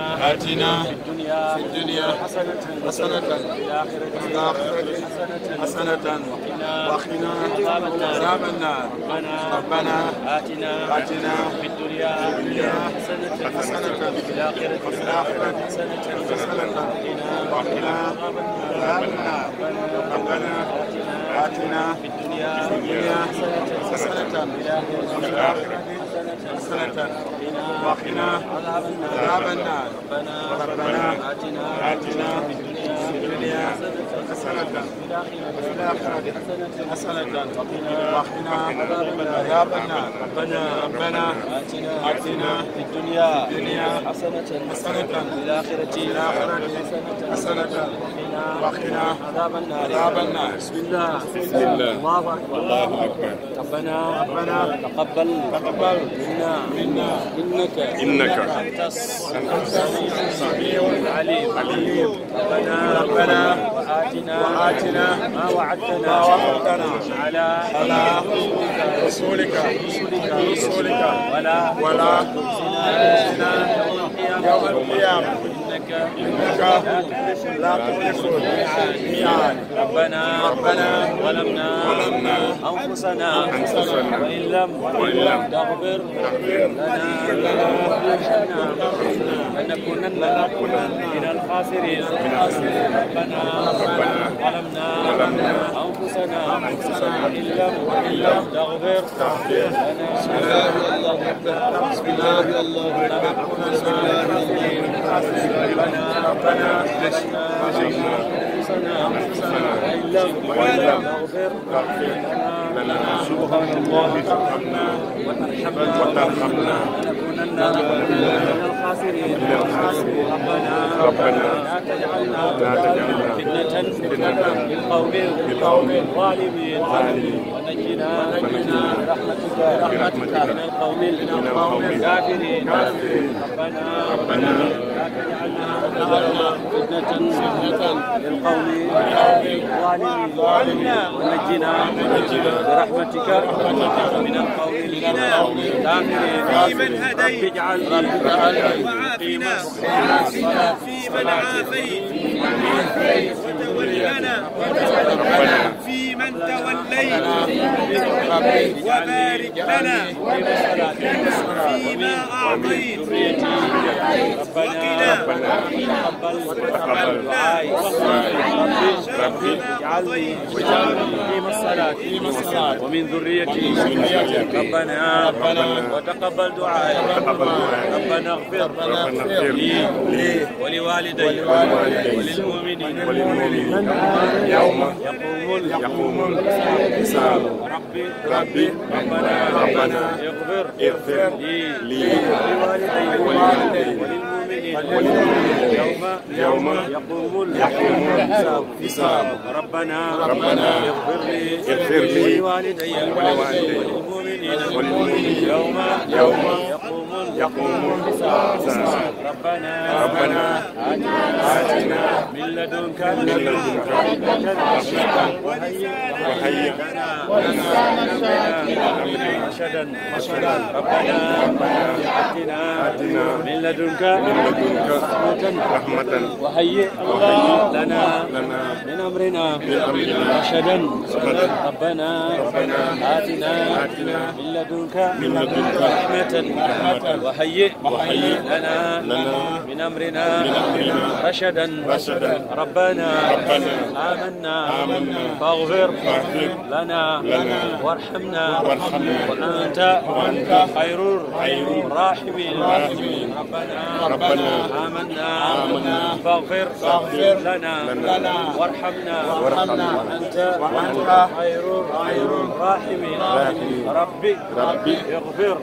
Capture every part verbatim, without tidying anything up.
آتنا في الدنيا حسنة وفي الآخرة حسنة وقنا عذاب النار. ربنا آتنا في الدنيا حسنة وفي الآخرة حسنة وقنا عذاب النار. ربنا آتنا في الدنيا حسنة وفي الآخرة حسنة وقنا عذاب النار. ربنا آتنا في الدنيا حسنة وفي الآخرة حسنة وقنا عذاب النار. ربنا آتنا في الدنيا حسنة وفي الآخرة حسنة وقنا عذاب النار. بسم الله الله أكبر الله أكبر. ربنا ربنا تقبل تقبل منا منا إنك إنك أنت السميع العليم. ربنا ربنا وآتنا ما وعدتنا على رسولك رسولك ولا ولا يوم القيامة إنك لا تخلف الميعاد. ربنا ربنا ظلمنا أنفسنا وإن لم تغفر لنا لنكونن من الخاسرين. ربنا ظلمنا أنفسنا وإن لم تغفر لنا بسم الله الله أكبر. سبحان الله ترحمنا وترحمنا لنكونن إلى الخاسرين. ربنا لا تجعلنا فتنة للقوم الظالمين ونجنا برحمتك من القوم الكافرين. ربنا لا تجعلنا فتنة للقوم الظالمين ونجنا برحمتك من القوم الكافرين. اجعل ربك وعافنا في من عافيت وتولنا في من توليت وبارك لنا فيما أعطيت وقنا وتقبلنا واجعلني مقيم الصلاة ومن ذريتي. ربنا وتقبل دعائي. ربنا اغفر لي ولوالدي وللمؤمنين يوم يقوم الحساب. ربي ربنا اغفر لي ولوالدي وللمؤمنين يوم يقوم الحساب. ربنا ربنا اغفر لي ولوالدي وللمؤمنين يوم يقوم الحساب. ربنا ربنا آتنا من لدنك رحمة وهيئ لنا رشدا. ربنا آتنا من لدنك رحمة وهيئ لنا من أمرنا رشدا. ربنا آتنا من لدنك رحمة وهيئ لنا من أمرنا رشدا. ربنا آمنا فاغفر لنا وارحمنا وأنت خير الراحمين. ربنا آمنا فاغفر لنا وارحمنا وأنت خير الراحمين. ربي اغفر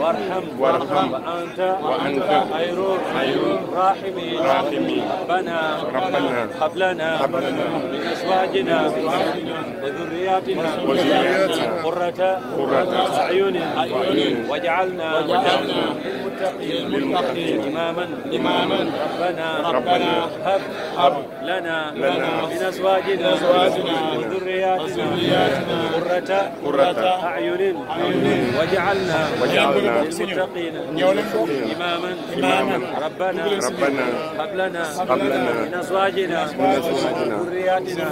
وارحم وأنت خير الراحمين. ربنا هب لنا من أزواجنا وذرياتنا قرة أعين واجعلنا للمتقين للمتقين إماما إماما ربنا ربنا هب هب لنا لنا من أزواجنا وذرياتنا قرة قرة أعين واجعلنا واجعلنا للمتقين إماما إماما ربنا ربنا هب لنا هب لنا من أزواجنا وذرياتنا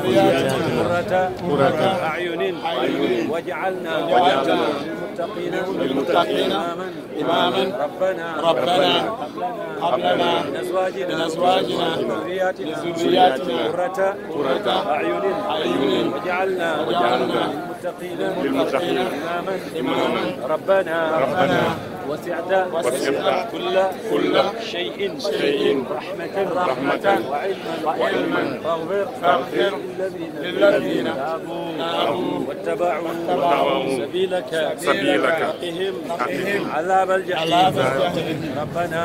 قرة قرة أعين واجعلنا واجعلنا للمتقين إماما ربنا ربنا هب لنا من أزواجنا وذرياتنا قرة أعين واجعلنا للمتقين إماما ربنا ربنا وسعت كل كل شيء شيء رحمة رحمة وعلما فاغفر فاغفر للذين تابوا واتبعوا سبيلك سبيلك فقهم عذاب الجحيم ربنا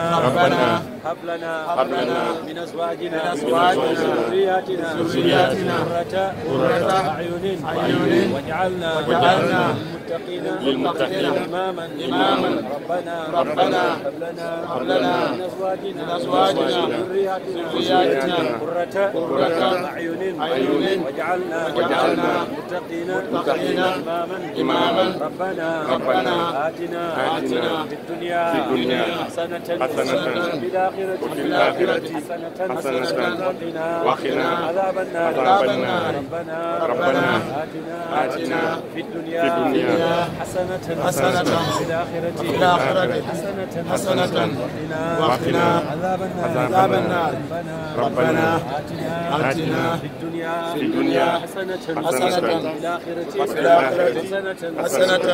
ربنا هب لنا من أزواجنا وذرياتنا قرة أعين واجعلنا للمتقين إماما إماما ربنا ربنا هب لنا من أزواجنا وذرياتنا قرة أعين واجعلنا للمتقين إماما ربنا ربنا آتنا آتنا في الدنيا حسنة وفي الآخرة حسنة وقنا عذاب النار ربنا ربنا آتنا في الدنيا حسنة حسنة في الآخرة حسنة حسنة وقنا عذاب النار ربنا آتنا في الدنيا في الدنيا حسنة حسنة في الآخرة حسنة حسنة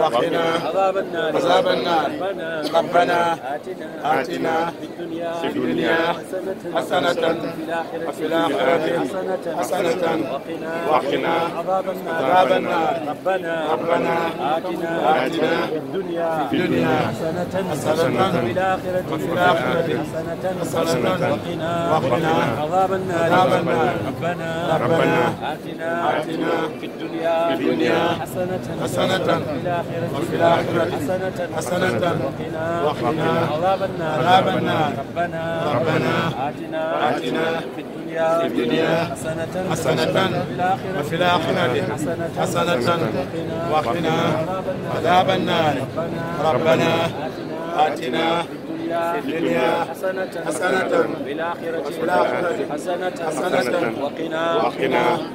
وقنا عذاب النار عذاب النار ربنا آتنا آتنا في الدنيا حسنة وفي الآخرة حسنة وقنا عذاب النار ربنا ربنا آتنا آتنا في الدنيا في الدنيا حسنة حسنة وفي الآخرة حسنة وقنا وقنا عذاب النار ربنا ربنا آتنا آتنا في الدنيا في الدنيا حسنة حسنة وفي الآخرة حسنة حسنة وقنا عذاب النار ربنا ربنا آتنا آتنا في الدنيا حسنة حسنة وفي الآخرة حسنة وقنا عذاب النار ربنا آتنا في الدنيا حسنة حسنة وفي الآخرة حسنة حسنة وقنا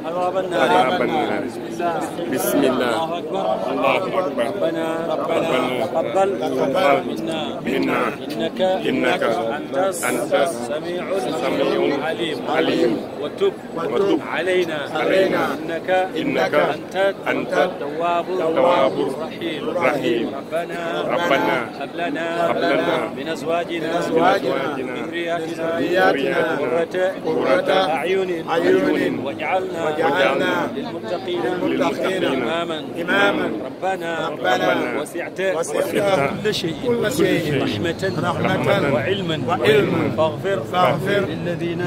عذاب النار بسم الله الله أكبر ربنا ربنا تقبل منا منا إنك إنك أنت السميع العليم عليم وتب وتب علينا علينا إنك إنك أنت أنت التواب الرحيم الرحيم ربنا ربنا هب لنا هب لنا من أزواجنا وذرياتنا قرة أعين واجعلنا للمتقين إماما إماما ربنا ربنا وسعت كل شيء رحمة رحمة وعلما وعلما فاغفر فاغفر للذين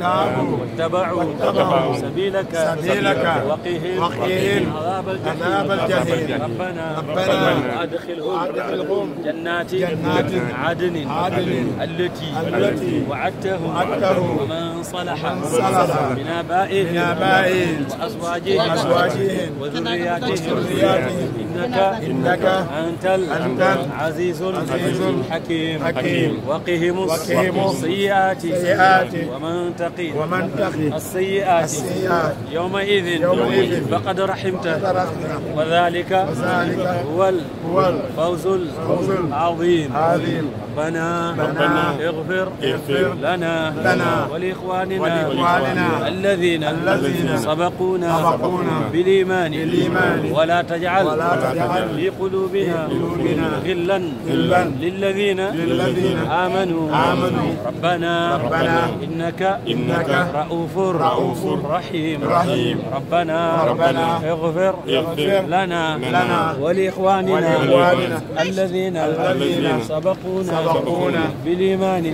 تابوا واتبعوا سبيلك سبيلك وقهم عذاب الجحيم ربنا ربنا أدخلهم جنات عدن التي وعدتهم ومن صلح من آبائهم وأزواجهم وذرياتهم إنك أنت العزيز الحكيم وقهم السيئات ومن تقي السيئات يومئذ فقد رحمته وذلك هو الفوز العظيم ربنا اغفر لنا ولإخواننا الذين سبقونا بالإيمان ولا تجعل في قلوبنا غلا للذين آمنوا ربنا إنك رؤوف رحيم ربنا اغفر لنا ولإخواننا الذين سبقونا بالإيمان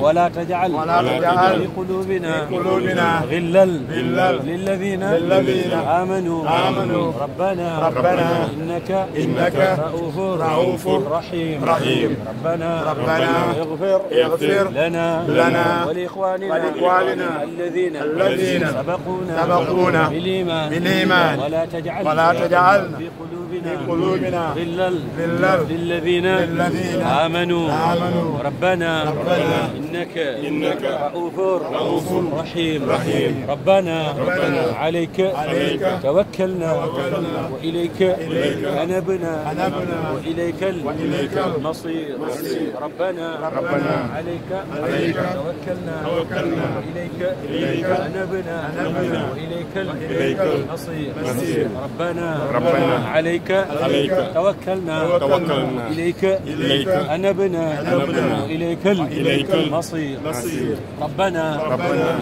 ولا تجعل في قلوبنا غلا للذين آمنوا ربنا ربنا إنك إنك رؤوف رحيم رحيم ربنا ربنا اغفر اغفر لنا لنا ولإخواننا الذين الذين سبقونا سبقونا بالإيمان بالإيمان ولا تجعلنا ولا تجعلنا في قلوبنا غلا للذين آمنوا ربنا إنك إنك رؤوف رحيم رحيم ربنا عليك توكلنا وإليك أنبنا وإليك المصير ربنا عليك توكلنا وإليك أنبنا وإليك المصير ربنا عليك توكلنا وإليك أنبنا وإليك المصير ربنا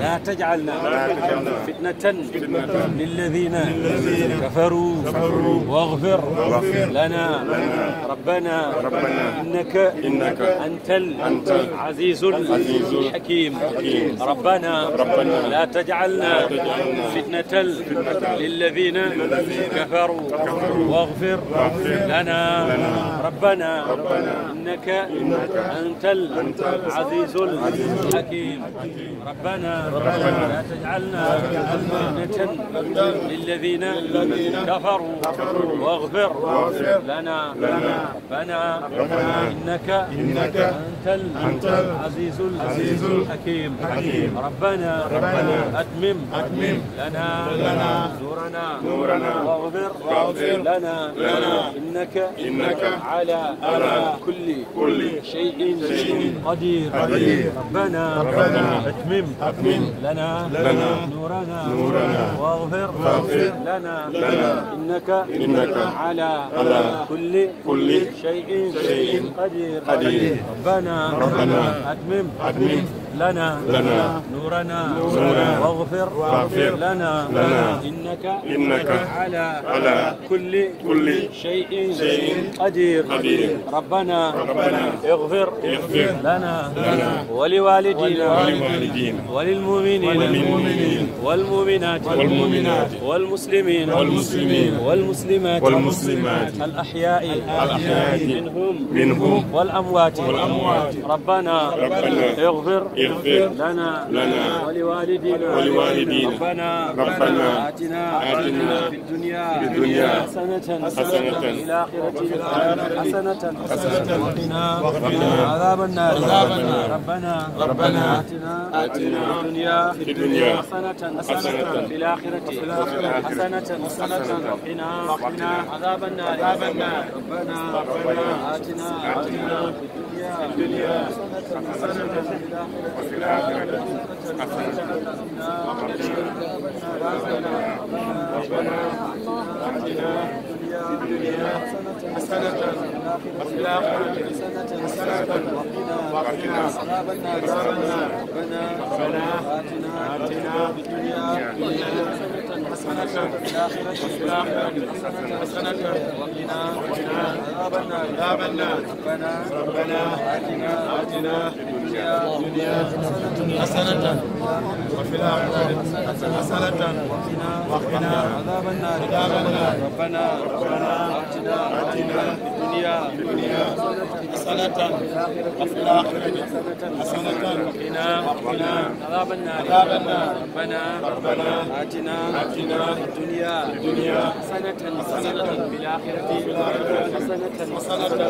لا تجعلنا فتنة للذين كفروا واغفر لنا ربنا إنك أنت العزيز الحكيم ربنا لا تجعلنا فتنة للذين كفروا واغفر لنا ربنا إنك أنت العزيز الحكيم ربنا لا تجعلنا فتنة للذين كفروا واغفر لنا ربنا إنك أنت العزيز الحكيم ربنا أتمم لنا نورنا واغفر لنا إنك على كل شيء قدير ربنا أتمم لنا نورنا واغفر لنا إنك على كل شيء قدير ربنا أتمم لنا نورنا واغفر لنا إنك على كل شيء قدير ربنا اغفر لنا ولوالدينا وللمؤمنين والمؤمنات والمسلمين والمسلمات الأحياء منهم والأموات ربنا اغفر لنا ولوالدينا ربنا آتنا في الدنيا حسنة وفي الآخرة حسنة وقنا عذاب النار ربنا آتنا في الدنيا حسنة وفي الآخرة حسنة وقنا عذاب النار ربنا آتنا في الدنيا حسنة وفي الآخرة حسنة حسنة وفي الآخرة حسنة وقنا عذاب النار ربنا آتنا في الدنيا حسنة وفي الآخرة حسنة وقنا عذاب النار ربنا آتنا في الدنيا حسنة وفي الآخرة حسنة وقنا عذاب النار ربنا ربنا آتنا في الدنيا حسنة وفي الآخرة حسنة وقنا عذاب النار ربنا آتنا في الدنيا حسنة وفي الآخرة حسنة وقنا عذاب النار ربنا آتنا في الدنيا حسنة وفي الآخرة حسنة وقنا عذاب النار ربنا ربنا آتنا في الدنيا حسنة وفي الآخرة حسنة وقنا عذاب النار ربنا آتنا في الدنيا حسنة وفي الآخرة حسنة وقنا عذاب النار ربنا آتنا في الدنيا حسنة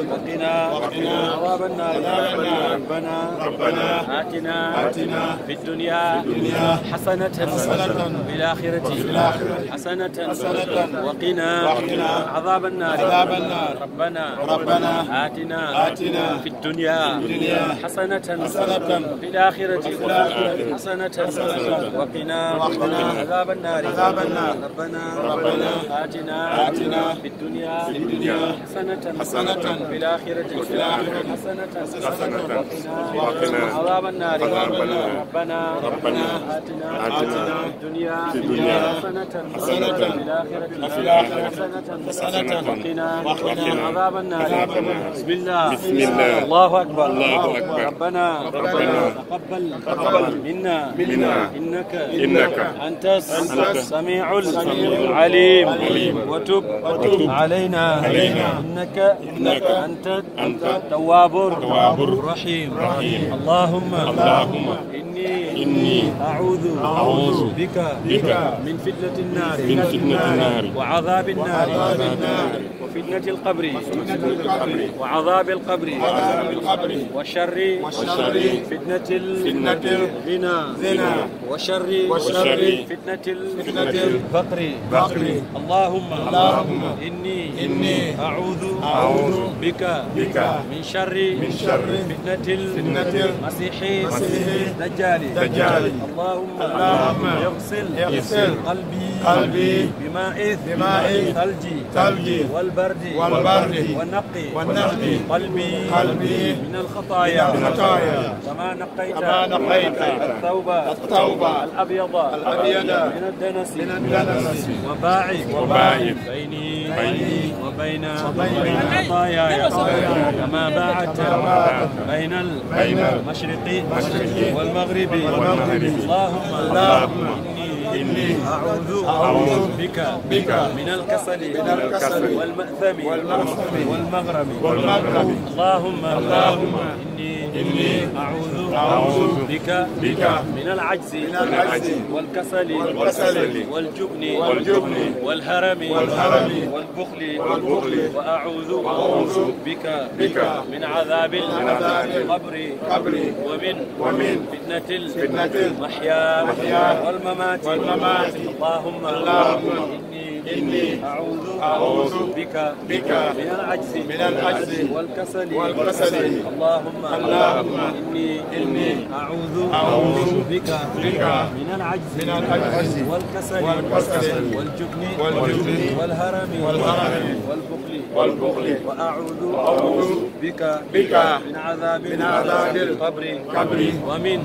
وفي الآخرة حسنة وقنا عذاب النار. بسم الله. بسم الله. الله أكبر. الله أكبر. ربنا ربنا تقبل تقبل منا منا إنك إنك أنت السميع العليم وتب علينا إنك إنك أنت التواب الرحيم. اللهم اللهم إني أعوذ بك من فتنة النار من فتنة النار وعذاب النار وفتنة القبر وعذاب القبر وشر فتنة الزنا وشر فتنة الفقر. اللهم إني أعوذ بك من شر فتنة المسيح الدجال. اللهم اغسل قلبي بماء ثلجي والبرد ونقي قلبي من الخطايا كما نقيت الثوب الأبيض من الدنس وباعد بيني وبين خطاياي كما باعدت بين المشرق والمغرب. اللهم إني أعوذ بك من الكسل والمأثم والمغرم. اللهم إني أعوذ بك من العجز والكسل والجبن والهرم والبخل وأعوذ بك من عذاب القبر ومن فتنة المحيا والممات. اللهم إني أعوذ بك من العجز والكسل. اللهم إني أعوذ بك من العجز والكسل والجبن والهرم والبخل وأعوذ بك من عذاب القبر ومن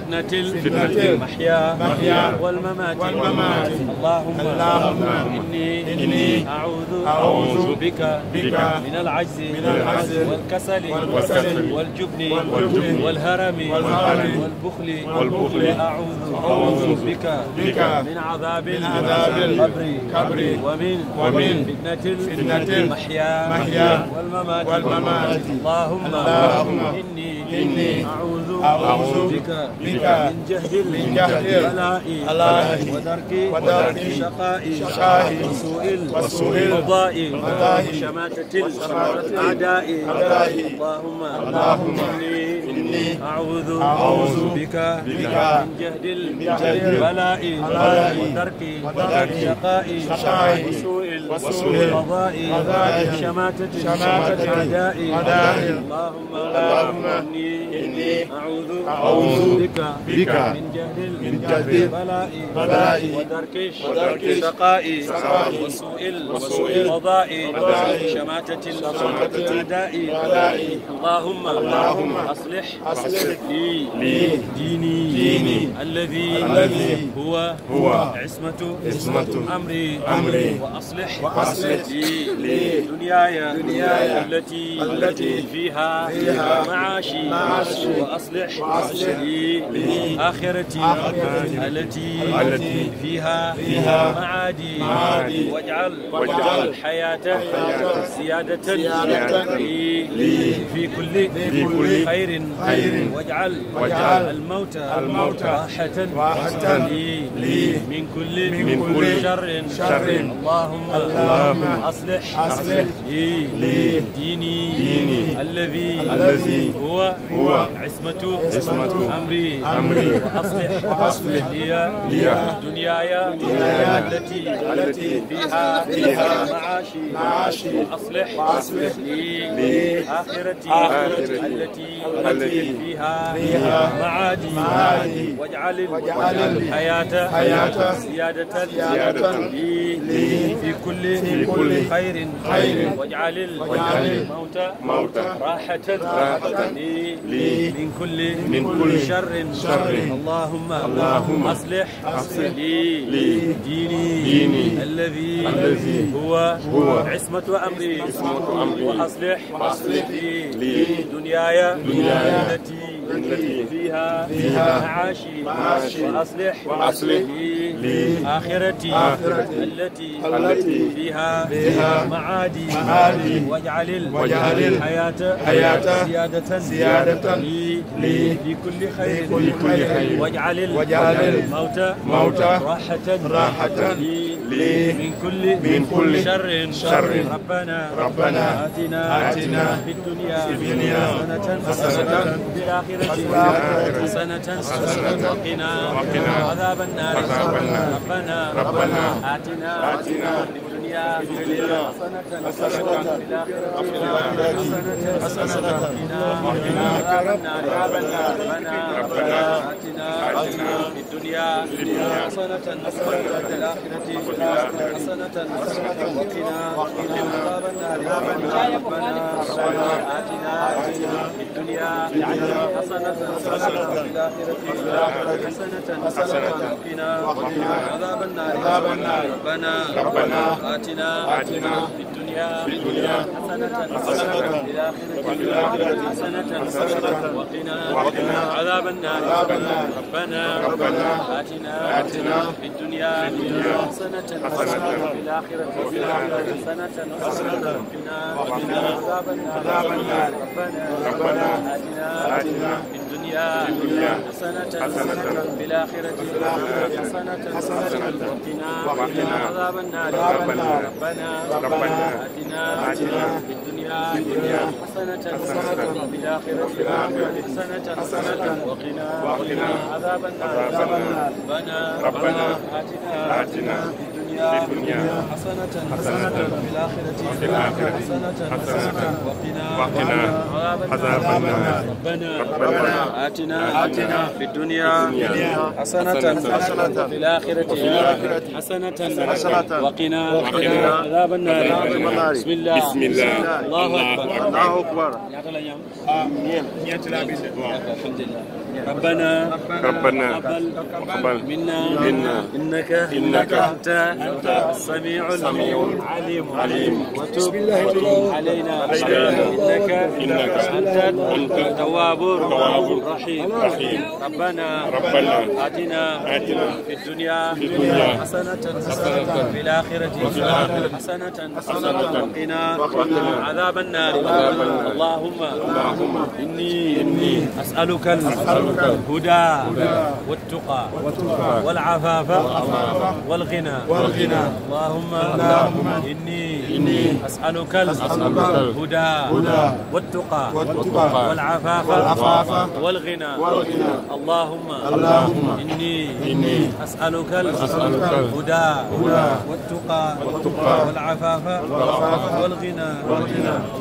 فتنة المحيا والممات. اللهم إني أعوذ بك من العجز والكسل والجبن والهرم والبخل وأعوذ بك من عذاب القبر ومن فتنة المحيا والممات. اللهم إني أعوذ بك من جهل البلاء ودرك الشقاء وسوء القضاء وشماتة الأعداء. اللهم إني أعوذ بك من جهل البلاء ودرك الشقاء وسوء القضاء وشماتة الأعداء. اللهم إني أعوذ بك من جهل البلاء ودرك الشقاء وسوء القضاء وشماتة الأعداء. اللهم أصلح لي ديني الذي هو عصمة أمري وأصلح لي دنياي التي فيها معاشي وأصلح لي آخرتي التي فيها معادي واجعل الحياة زيادة لي في كل خير واجعل الموت راحة لي من كل شر. اللهم أصلح لي ديني الذي هو عصمة أمري وأصلح لي دنياي التي فيها معاشي وأصلح لي آخرتي التي فيها معادي واجعل الحياة زيادة لي في كل خير واجعل الموت راحة لي من كل من كل شر شر اللهم اللهم اصلح اصلح لي لي ديني ديني الذي الذي هو هو عصمة امري عصمة امري واصلح واصلح لي لي دنياي دنياي التي التي فيها فيها معاشي معاشي واصلح واصلح لي آخرتي آخرتي التي التي فيها فيها معادي معادي واجعل واجعل الحياة حياة زيادة زيادة لي لي في كل خير في كل خير واجعل واجعل الموت موت راحة راحة لي لي من كل من كل شر شر ربنا ربنا آتنا آتنا في الدنيا حسنة في الآخرة حسنة وقنا عذاب النار ربنا ربنا آتنا في الدنيا حسنة وفي الآخرة حسنة وقنا عذاب النار ربنا آتنا في الدنيا حسنة وفي الآخرة حسنة وقنا عذاب النار ربنا آتنا في الدنيا حسنة وفي الآخرة حسنة حسنة وقنا عذاب النار ربنا ربنا آتنا في الدنيا حسنة حسنة وفي الآخرة حسنة حسنة وقنا عذاب النار ربنا ربنا آتنا في الدنيا حسنة حسنة وفي الآخرة حسنة حسنة وقنا عذاب النار ربنا آتنا في الدنيا حسنة حسنة وفي الآخرة حسنة حسنة وقنا عذاب النار ربنا ربنا آتنا في الدنيا حسنة حسنة وفي الآخرة حسنة حسنة وقنا عذاب النار ربنا آتنا في الدنيا حسنة حسنة وفي الآخرة حسنة حسنة وقنا عذاب النار ربنا آتنا في الدنيا حسنة حسنة وفي الآخرة حسنة حسنة وقنا عذاب النار. بسم الله بسم الله الله أكبر الله أكبر الحمد لله. ربنا ربنا تقبل منا إنك إنك أنت السميع العليم عليم وتب علينا إنك إنك أنت التواب الرحيم ربنا ربنا آتنا في الدنيا حسنة حسنة في الآخرة حسنة حسنة وقنا عذاب النار. اللهم إني إني أسألك الهدى والتقى والعفاف والغنى والغنى اللهم إني إني أسألك الهدى والتقى والعفاف والغنى اللهم إني إني أسألك الهدى والتقى والعفاف والغنى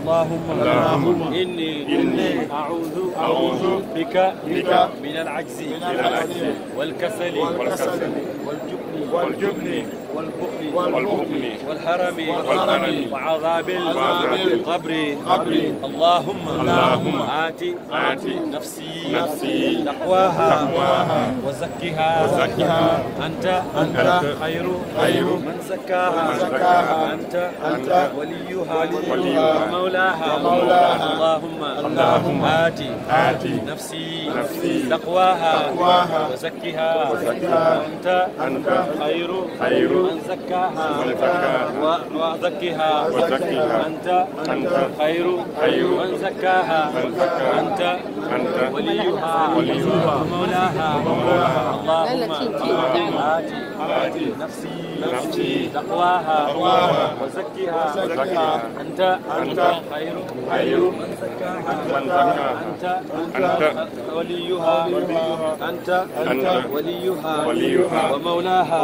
اللهم إني إني أعوذ بك من العجز والكسل والجبن والبخل والهرم وعذاب القبر. اللهم آتي نفسي تقواها وزكها أنت خير من زكاها أنت وليها ومولاها. اللهم آتي نفسي تقواها وزكها أنت خير من زكاها وزكها أنت خير من زكاها أنت وليها ومولاها. اللهم آت نفسي تقواها وزكها أنت خير من زكاها أنت وليها أنت وليها ومولاها.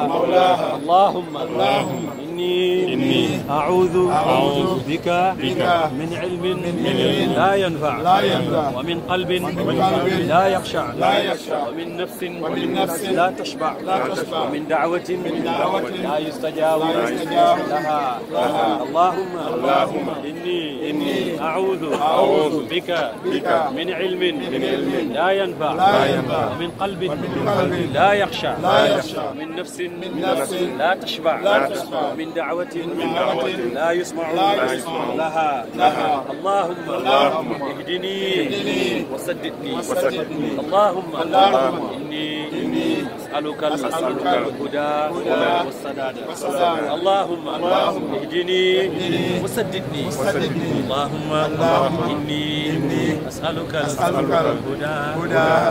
اللهم اللهم إني, إني أعوذ, أعوذ بك, بك من علم, من علم لا, ينفع لا ينفع ومن قلب, ومن قلب لا, يخشع لا يخشع ومن نفس, ومن نفس لا, تشبع لا تشبع ومن دعوة, من دعوة لا يستجاب لها, لها اللهم, اللهم إني, إني أعوذ, أعوذ بك, بك من علم, من علم لا, ينفع لا ينفع ومن قلب, ومن قلب لا, يخشع لا يخشع من نفس, من نفس لا تشبع من دعوة, من دعوة لا يسمع لها, لها اللهم, اللهم اهدني وسددني, وسددني اللهم, اللهم إني, إني أسألك الهدى والسداد اللهم, اللهم اهدني وسددني اللهم, اللهم إني أسألك الهدى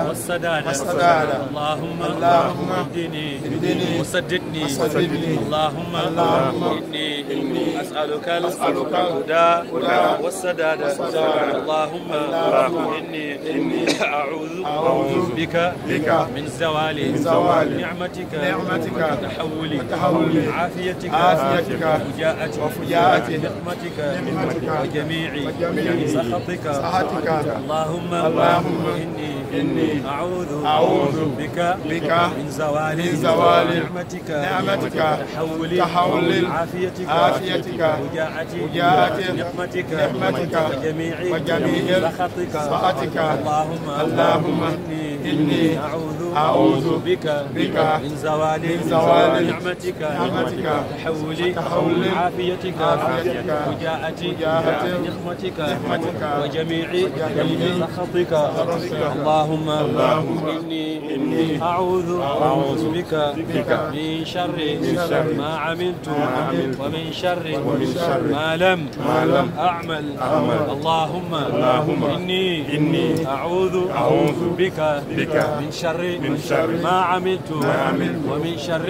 والسداد اللهم, اللهم اهدني وسددني اللهم, اللهم إني أسألك الهدى والسداد اللهم, اللهم إني أعوذ بك من زوال نعمتك وتحول عافيتك وفجاءتك نقمتك وجميع سخطك اللهم, اللهم إني إني أعوذ, أعوذ بك, بك من زوال, زوال نعمتك, نعمتك تحول عافيتك وجاءتك نقمتك وجميع سخطك اللهم, اللهم إني, إني أعوذ, أعوذ بك, بك من زوال, من زوال نعمتك تحول عافيتك وجاءتك نقمتك وجميع سخطك اللهم اللهم, اللهم إني, إني أعوذ, أعوذ بك, بك من شر ما عملت ومن شر ما لم أعمل اللهم, اللهم إني, إني أعوذ, أعوذ بك, بك من شر ما عملت ومن شر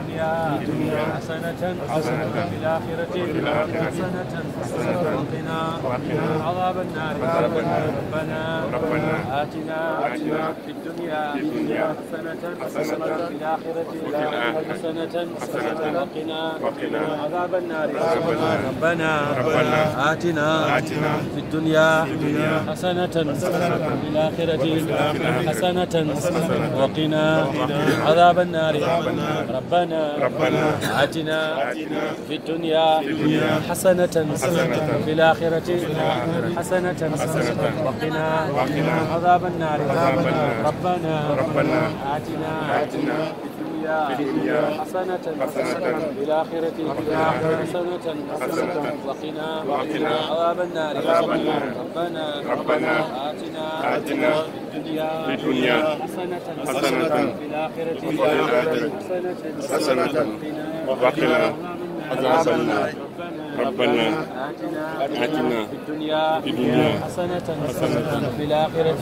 في الدنيا حسنة, حسنة في الآخرة حسنة, حسنة وقنا عذاب النار ربنا, ربنا آتنا, آتنا في الدنيا حسنة, حسنة في الآخرة حسنة, حسنة وقنا عذاب النار ربنا, ربنا آتنا, آتنا في الدنيا حسنة, في الآخرة حسنة وقنا عذاب النار ربنا, ربنا آتنا في الدنيا حسنة, في الآخرة حسنة وقنا عذاب النار ربنا, ربنا آتنا في الدنيا حسنة, في الآخرة حسنة, حسنة وقنا عذاب النار ربنا, ربنا آتنا في الدنيا حسنة, حسنة في الآخرة حسنة وقنا عذاب النار ربنا, آتنا في الدنيا حسنة, حسنة في الآخرة